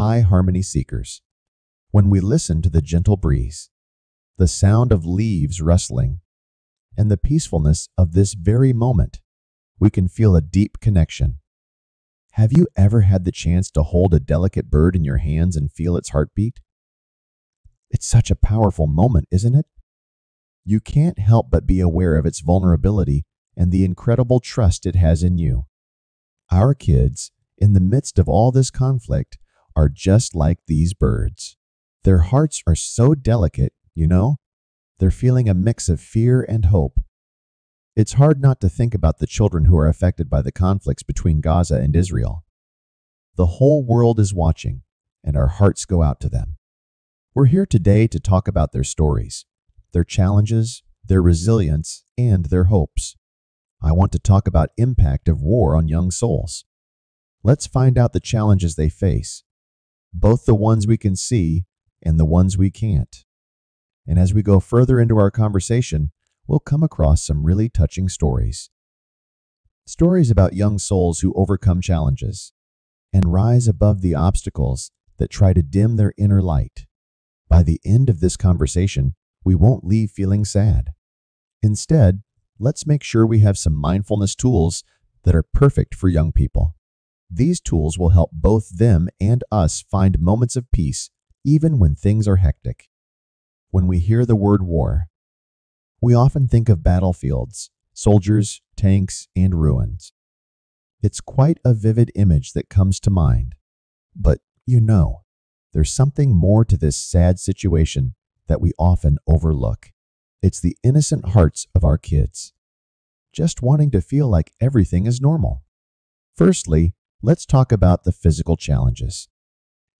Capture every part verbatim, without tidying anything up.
high harmony seekers. When we listen to the gentle breeze, the sound of leaves rustling, and the peacefulness of this very moment, we can feel a deep connection. Have you ever had the chance to hold a delicate bird in your hands and feel its heartbeat? It's such a powerful moment, isn't it? You can't help but be aware of its vulnerability and the incredible trust it has in you. Our kids, in the midst of all this conflict, are just like these birds. Their hearts are so delicate, you know? They're feeling a mix of fear and hope. It's hard not to think about the children who are affected by the conflicts between Gaza and Israel. The whole world is watching, and our hearts go out to them. We're here today to talk about their stories, their challenges, their resilience, and their hopes. I want to talk about the impact of war on young souls. Let's find out the challenges they face, both the ones we can see and the ones we can't. And as we go further into our conversation, we'll come across some really touching stories. Stories about young souls who overcome challenges and rise above the obstacles that try to dim their inner light. By the end of this conversation, we won't leave feeling sad. Instead, let's make sure we have some mindfulness tools that are perfect for young people. These tools will help both them and us find moments of peace even when things are hectic. When we hear the word war, we often think of battlefields, soldiers, tanks, and ruins. It's quite a vivid image that comes to mind. But, you know, there's something more to this sad situation that we often overlook. It's the innocent hearts of our kids, just wanting to feel like everything is normal. Firstly, let's talk about the physical challenges.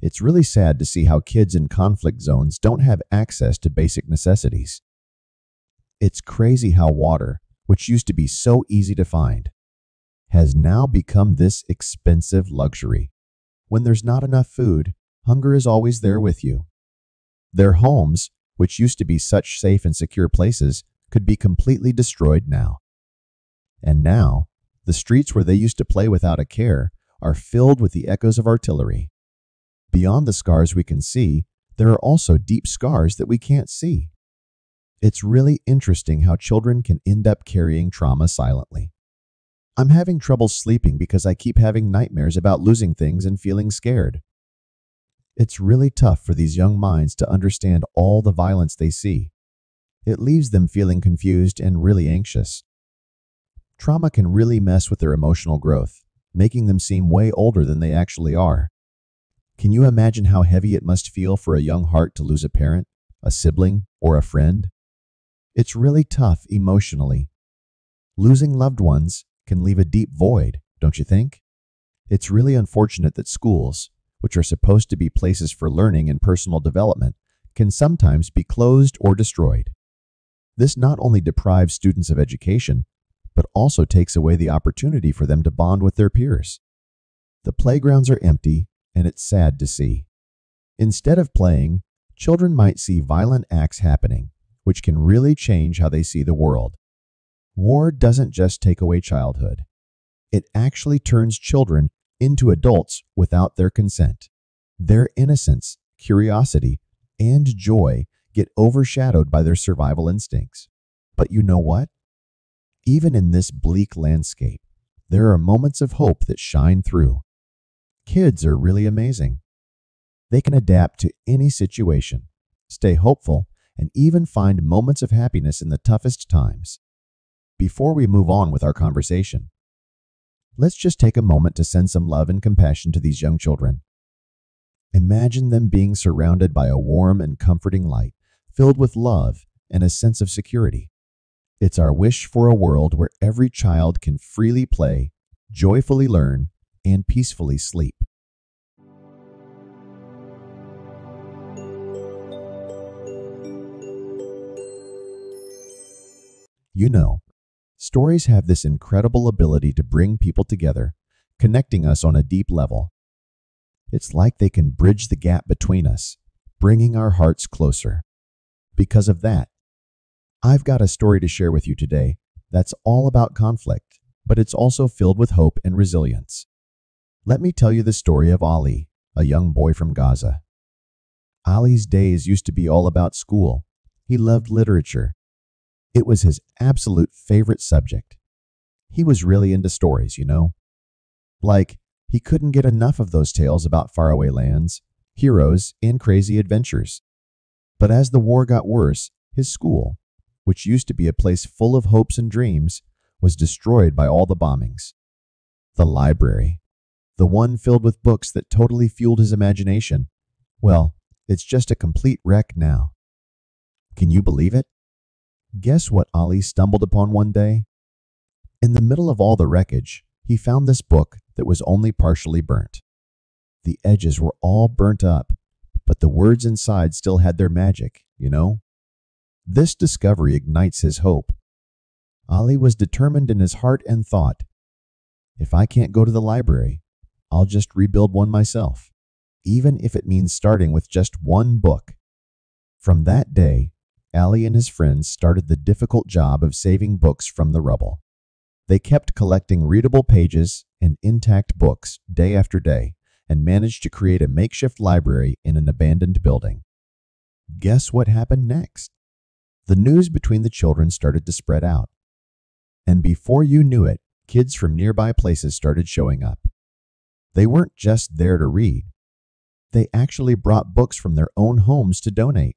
It's really sad to see how kids in conflict zones don't have access to basic necessities. It's crazy how water, which used to be so easy to find, has now become this expensive luxury. When there's not enough food, hunger is always there with you. Their homes, which used to be such safe and secure places, could be completely destroyed now. And now, the streets where they used to play without a care are filled with the echoes of artillery. Beyond the scars we can see, there are also deep scars that we can't see. It's really interesting how children can end up carrying trauma silently. I'm having trouble sleeping because I keep having nightmares about losing things and feeling scared. It's really tough for these young minds to understand all the violence they see. It leaves them feeling confused and really anxious. Trauma can really mess with their emotional growth, making them seem way older than they actually are. Can you imagine how heavy it must feel for a young heart to lose a parent, a sibling, or a friend? It's really tough emotionally. Losing loved ones can leave a deep void, don't you think? It's really unfortunate that schools, which are supposed to be places for learning and personal development, can sometimes be closed or destroyed. This not only deprives students of education, but also takes away the opportunity for them to bond with their peers. The playgrounds are empty, and it's sad to see. Instead of playing, children might see violent acts happening, which can really change how they see the world. War doesn't just take away childhood. It actually turns children into adults without their consent. Their innocence, curiosity, and joy get overshadowed by their survival instincts. But you know what? Even in this bleak landscape, there are moments of hope that shine through. Kids are really amazing. They can adapt to any situation, stay hopeful, and even find moments of happiness in the toughest times. Before we move on with our conversation, let's just take a moment to send some love and compassion to these young children. Imagine them being surrounded by a warm and comforting light, filled with love and a sense of security. It's our wish for a world where every child can freely play, joyfully learn, and peacefully sleep. You know, stories have this incredible ability to bring people together, connecting us on a deep level. It's like they can bridge the gap between us, bringing our hearts closer. Because of that, I've got a story to share with you today that's all about conflict, but it's also filled with hope and resilience. Let me tell you the story of Ali, a young boy from Gaza. Ali's days used to be all about school. He loved literature. It was his absolute favorite subject. He was really into stories, you know. Like, he couldn't get enough of those tales about faraway lands, heroes, and crazy adventures. But as the war got worse, his school, which used to be a place full of hopes and dreams, was destroyed by all the bombings. The library, the one filled with books that totally fueled his imagination, well, it's just a complete wreck now. Can you believe it? Guess what Ali stumbled upon one day? In the middle of all the wreckage, he found this book that was only partially burnt. The edges were all burnt up, but the words inside still had their magic, you know? This discovery ignites his hope. Ali was determined in his heart and thought, if I can't go to the library, I'll just rebuild one myself, even if it means starting with just one book. From that day, Ali and his friends started the difficult job of saving books from the rubble. They kept collecting readable pages and intact books day after day and managed to create a makeshift library in an abandoned building. Guess what happened next? The news between the children started to spread out. And before you knew it, kids from nearby places started showing up. They weren't just there to read. They actually brought books from their own homes to donate.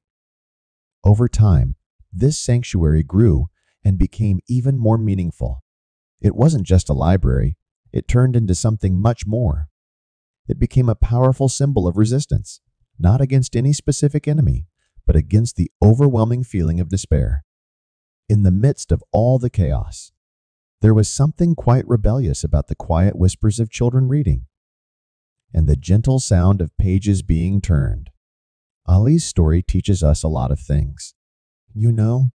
Over time, this sanctuary grew and became even more meaningful. It wasn't just a library. It turned into something much more. It became a powerful symbol of resistance, not against any specific enemy, but against the overwhelming feeling of despair. In the midst of all the chaos, there was something quite rebellious about the quiet whispers of children reading and the gentle sound of pages being turned. Ali's story teaches us a lot of things. You know,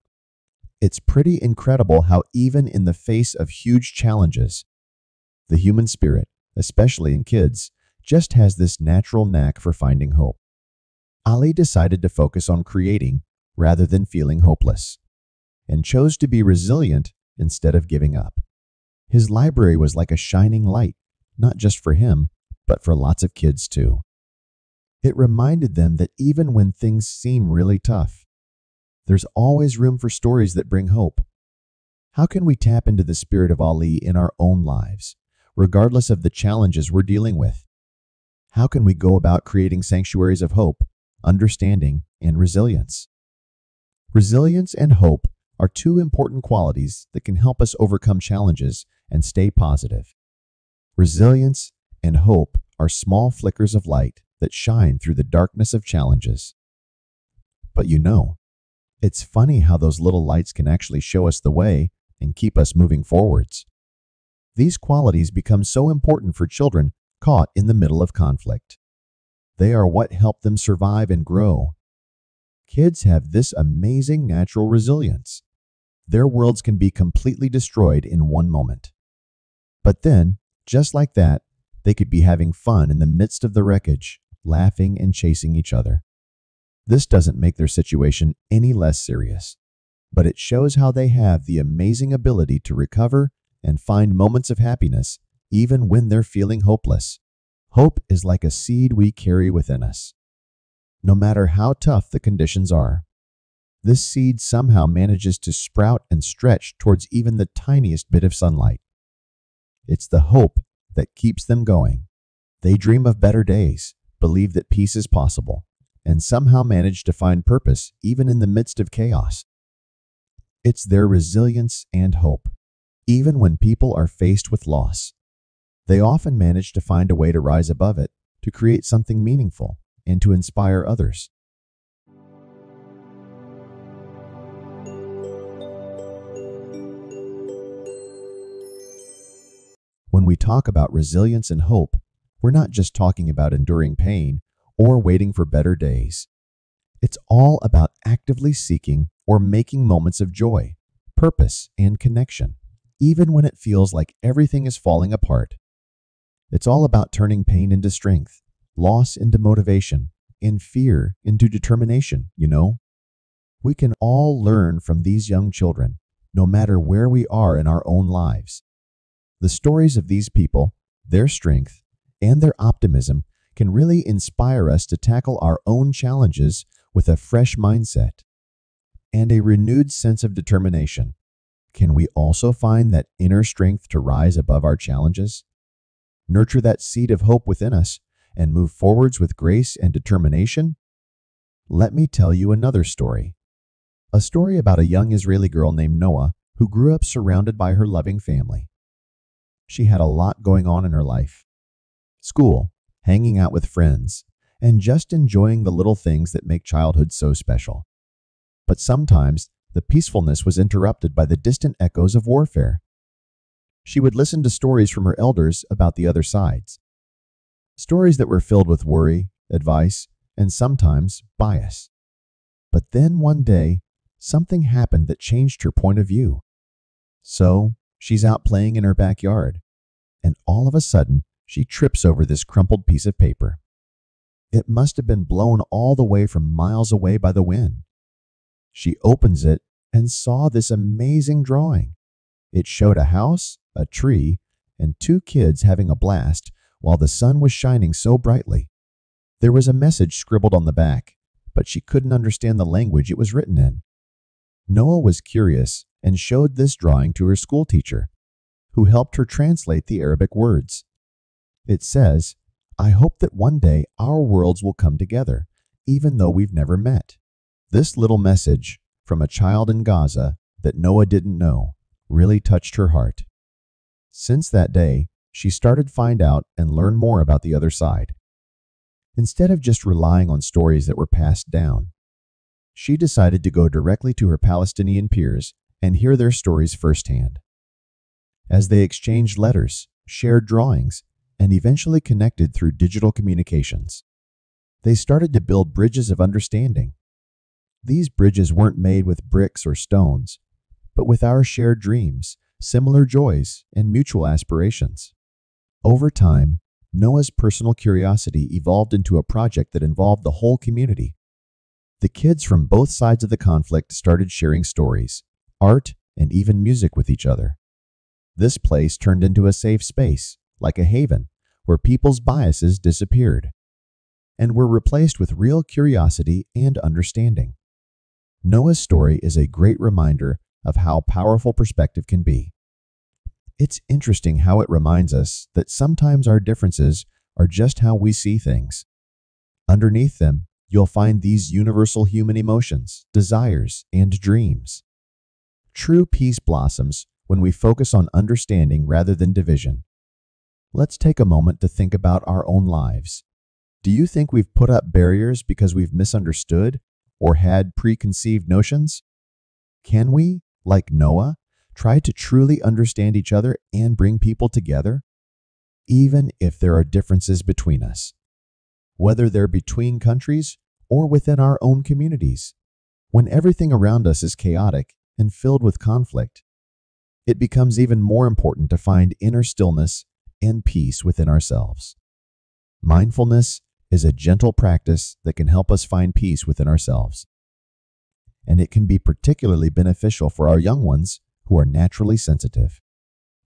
it's pretty incredible how even in the face of huge challenges, the human spirit, especially in kids, just has this natural knack for finding hope. Ali decided to focus on creating rather than feeling hopeless, and chose to be resilient instead of giving up. His library was like a shining light, not just for him, but for lots of kids too. It reminded them that even when things seem really tough, there's always room for stories that bring hope. How can we tap into the spirit of Ali in our own lives, regardless of the challenges we're dealing with? How can we go about creating sanctuaries of hope, understanding, and resilience? Resilience and hope are two important qualities that can help us overcome challenges and stay positive. Resilience and hope are small flickers of light that shine through the darkness of challenges. But you know, it's funny how those little lights can actually show us the way and keep us moving forwards. These qualities become so important for children caught in the middle of conflict. They are what help them survive and grow. Kids have this amazing natural resilience. Their worlds can be completely destroyed in one moment. But then, just like that, they could be having fun in the midst of the wreckage, laughing and chasing each other. This doesn't make their situation any less serious, but it shows how they have the amazing ability to recover and find moments of happiness even when they're feeling hopeless. Hope is like a seed we carry within us. No matter how tough the conditions are, this seed somehow manages to sprout and stretch towards even the tiniest bit of sunlight. It's the hope that keeps them going. They dream of better days, believe that peace is possible, and somehow manage to find purpose even in the midst of chaos. It's their resilience and hope. Even when people are faced with loss, they often manage to find a way to rise above it, to create something meaningful, and to inspire others. When we talk about resilience and hope, we're not just talking about enduring pain or waiting for better days. It's all about actively seeking or making moments of joy, purpose, and connection, even when it feels like everything is falling apart. It's all about turning pain into strength, loss into motivation, and fear into determination, you know? We can all learn from these young children, no matter where we are in our own lives. The stories of these people, their strength, and their optimism can really inspire us to tackle our own challenges with a fresh mindset and a renewed sense of determination. Can we also find that inner strength to rise above our challenges, nurture that seed of hope within us, and move forwards with grace and determination? Let me tell you another story. A story about a young Israeli girl named Noah who grew up surrounded by her loving family. She had a lot going on in her life: school, hanging out with friends, and just enjoying the little things that make childhood so special. But sometimes the peacefulness was interrupted by the distant echoes of warfare. She would listen to stories from her elders about the other sides, stories that were filled with worry, advice, and sometimes bias. But then one day, something happened that changed her point of view. So she's out playing in her backyard, and all of a sudden, she trips over this crumpled piece of paper. It must have been blown all the way from miles away by the wind. She opens it and saw this amazing drawing. It showed a house, a tree, and two kids having a blast while the sun was shining so brightly. There was a message scribbled on the back, but she couldn't understand the language it was written in. Noah was curious and showed this drawing to her school teacher, who helped her translate the Arabic words. It says, "I hope that one day our worlds will come together, even though we've never met." This little message from a child in Gaza that Noah didn't know really touched her heart. Since that day, she started to find out and learn more about the other side. Instead of just relying on stories that were passed down, she decided to go directly to her Palestinian peers and hear their stories firsthand. As they exchanged letters, shared drawings, and eventually connected through digital communications, they started to build bridges of understanding. These bridges weren't made with bricks or stones, but with our shared dreams, similar joys, and mutual aspirations. Over time, Noah's personal curiosity evolved into a project that involved the whole community. The kids from both sides of the conflict started sharing stories, art, and even music with each other. This place turned into a safe space, like a haven, where people's biases disappeared and were replaced with real curiosity and understanding. Noah's story is a great reminder of how powerful perspective can be. It's interesting how it reminds us that sometimes our differences are just how we see things. Underneath them, you'll find these universal human emotions, desires, and dreams. True peace blossoms when we focus on understanding rather than division. Let's take a moment to think about our own lives. Do you think we've put up barriers because we've misunderstood or had preconceived notions? Can we, like Noah, try to truly understand each other and bring people together, even if there are differences between us, whether they're between countries or within our own communities? When everything around us is chaotic and filled with conflict, it becomes even more important to find inner stillness and peace within ourselves. Mindfulness is a gentle practice that can help us find peace within ourselves, and it can be particularly beneficial for our young ones who are naturally sensitive.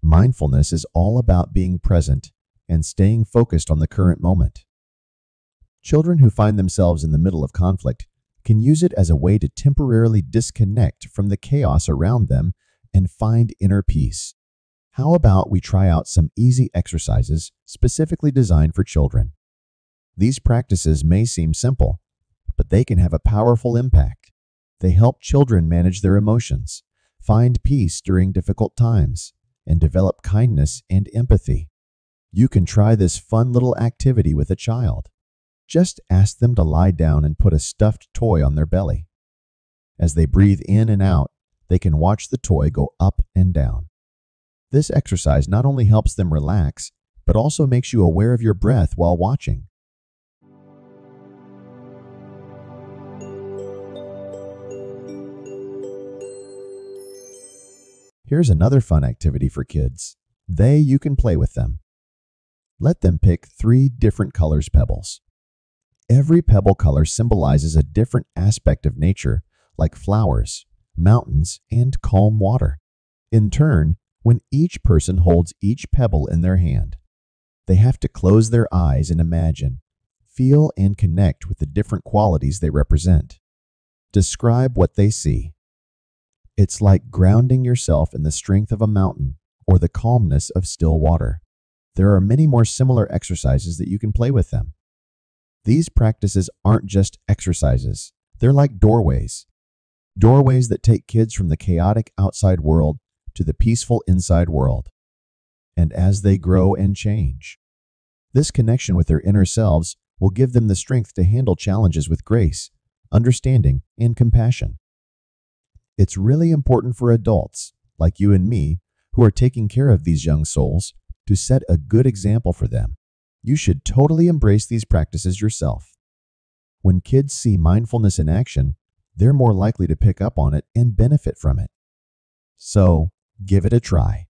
Mindfulness is all about being present and staying focused on the current moment. Children who find themselves in the middle of conflict can use it as a way to temporarily disconnect from the chaos around them and find inner peace. How about we try out some easy exercises specifically designed for children? These practices may seem simple, but they can have a powerful impact. They help children manage their emotions, find peace during difficult times, and develop kindness and empathy. You can try this fun little activity with a child. Just ask them to lie down and put a stuffed toy on their belly. As they breathe in and out, they can watch the toy go up and down. This exercise not only helps them relax, but also makes you aware of your breath while watching. Here's another fun activity for kids. They, you can play with them. Let them pick three different colors pebbles. Every pebble color symbolizes a different aspect of nature, like flowers, mountains, and calm water. In turn, when each person holds each pebble in their hand, they have to close their eyes and imagine feel and connect with the different qualities they represent. Describe what they see. It's like grounding yourself in the strength of a mountain or the calmness of still water. There are many more similar exercises that you can play with them. These practices aren't just exercises. They're like doorways. Doorways that take kids from the chaotic outside world to the peaceful inside world. And as they grow and change, this connection with their inner selves will give them the strength to handle challenges with grace, understanding, and compassion. It's really important for adults, like you and me, who are taking care of these young souls, to set a good example for them. You should totally embrace these practices yourself. When kids see mindfulness in action, they're more likely to pick up on it and benefit from it. So, give it a try.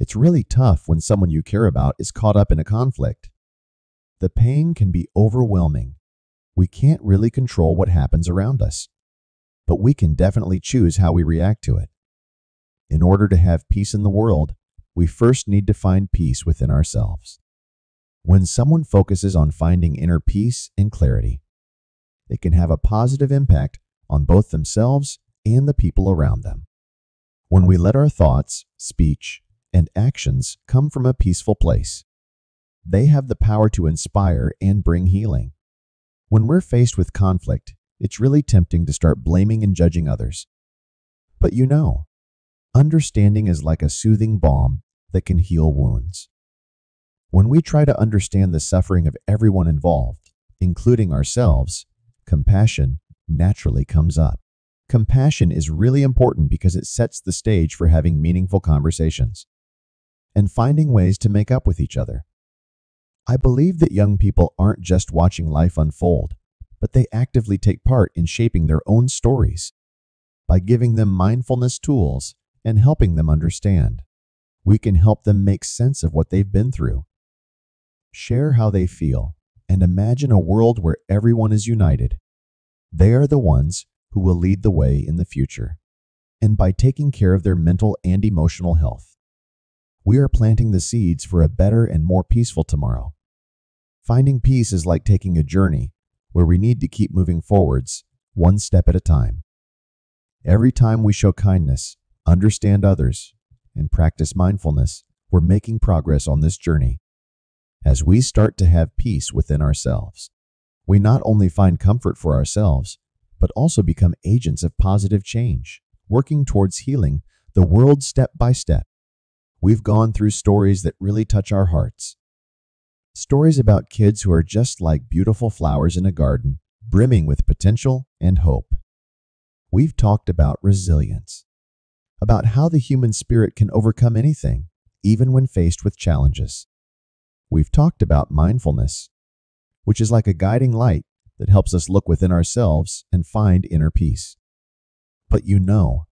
It's really tough when someone you care about is caught up in a conflict. The pain can be overwhelming. We can't really control what happens around us, but we can definitely choose how we react to it. In order to have peace in the world, we first need to find peace within ourselves. When someone focuses on finding inner peace and clarity, it can have a positive impact on both themselves and the people around them. When we let our thoughts, speech, and actions come from a peaceful place, they have the power to inspire and bring healing. When we're faced with conflict, it's really tempting to start blaming and judging others. But you know, understanding is like a soothing balm that can heal wounds. When we try to understand the suffering of everyone involved, including ourselves, compassion naturally comes up. Compassion is really important because it sets the stage for having meaningful conversations and finding ways to make up with each other. I believe that young people aren't just watching life unfold, but they actively take part in shaping their own stories by giving them mindfulness tools and helping them understand. We can help them make sense of what they've been through. Share how they feel and imagine a world where everyone is united. They are the ones who will lead the way in the future, and by taking care of their mental and emotional health, we are planting the seeds for a better and more peaceful tomorrow. Finding peace is like taking a journey where we need to keep moving forwards, one step at a time. Every time we show kindness, understand others, and practice mindfulness, we're making progress on this journey. As we start to have peace within ourselves, we not only find comfort for ourselves, but also become agents of positive change, working towards healing the world step by step. We've gone through stories that really touch our hearts. Stories about kids who are just like beautiful flowers in a garden, brimming with potential and hope. We've talked about resilience, about how the human spirit can overcome anything, even when faced with challenges. We've talked about mindfulness, which is like a guiding light that helps us look within ourselves and find inner peace. But you know,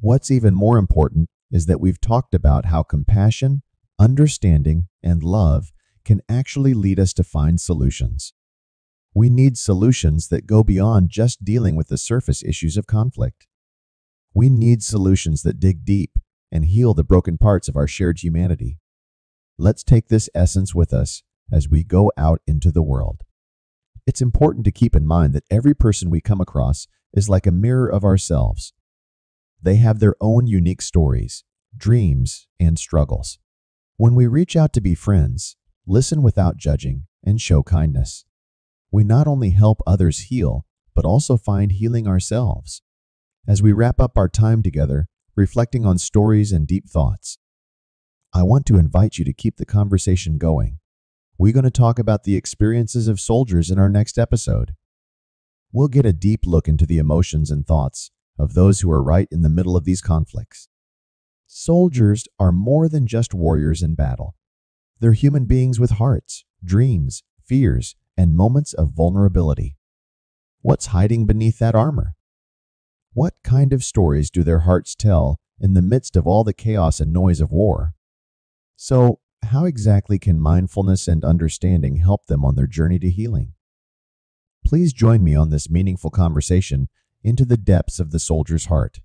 what's even more important is that we've talked about how compassion, understanding, and love can actually lead us to find solutions. We need solutions that go beyond just dealing with the surface issues of conflict. We need solutions that dig deep and heal the broken parts of our shared humanity. Let's take this essence with us as we go out into the world. It's important to keep in mind that every person we come across is like a mirror of ourselves. They have their own unique stories, dreams, and struggles. When we reach out to be friends, listen without judging, and show kindness, we not only help others heal, but also find healing ourselves. As we wrap up our time together, reflecting on stories and deep thoughts, I want to invite you to keep the conversation going. We're going to talk about the experiences of soldiers in our next episode. We'll get a deep look into the emotions and thoughts of those who are right in the middle of these conflicts. Soldiers are more than just warriors in battle. They're human beings with hearts, dreams, fears, and moments of vulnerability. What's hiding beneath that armor? What kind of stories do their hearts tell in the midst of all the chaos and noise of war? So, how exactly can mindfulness and understanding help them on their journey to healing? Please join me on this meaningful conversation into the depths of the soldier's heart.